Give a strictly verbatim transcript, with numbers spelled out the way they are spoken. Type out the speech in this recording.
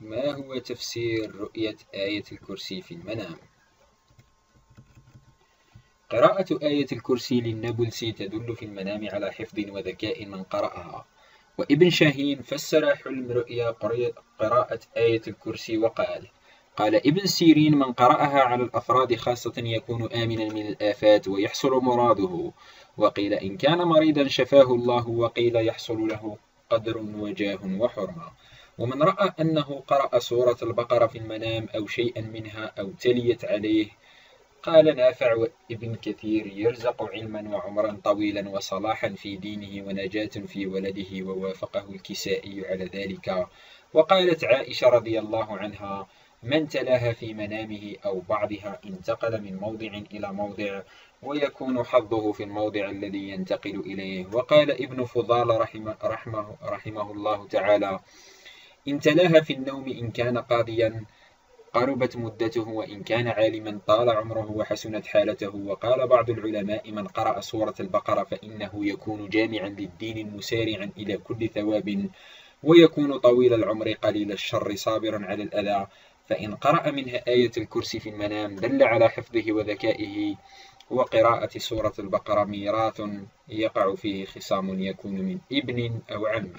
ما هو تفسير رؤية آية الكرسي في المنام؟ قراءة آية الكرسي للنابلسي تدل في المنام على حفظ وذكاء من قرأها، وابن شاهين فسر حلم رؤيا قراءة آية الكرسي وقال: قال ابن سيرين: من قرأها على الأفراد خاصة يكون آمنا من الآفات ويحصل مراده، وقيل إن كان مريضا شفاه الله، وقيل يحصل له قدر وجاه وحرمة. ومن رأى أنه قرأ سورة البقرة في المنام أو شيئا منها أو تليت عليه، قال نافع وابن كثير: يرزق علما وعمرا طويلا وصلاحا في دينه ونجاة في ولده، ووافقه الكسائي على ذلك. وقالت عائشة رضي الله عنها: من تلاها في منامه أو بعضها انتقل من موضع إلى موضع، ويكون حظه في الموضع الذي ينتقل إليه. وقال ابن فضالة رحمه, رحمه, رحمه الله تعالى: إن تلاها في النوم إن كان قاضيا قربت مدته، وإن كان عالما طال عمره وحسنت حالته. وقال بعض العلماء: من قرأ سورة البقرة فإنه يكون جامعا للدين المسارعا إلى كل ثواب، ويكون طويل العمر قليل الشر صابرا على الأذى. فإن قرأ منها آية الكرسي في المنام دل على حفظه وذكائه. وقراءة سورة البقرة ميراث يقع فيه خصام، يكون من ابن أو عم.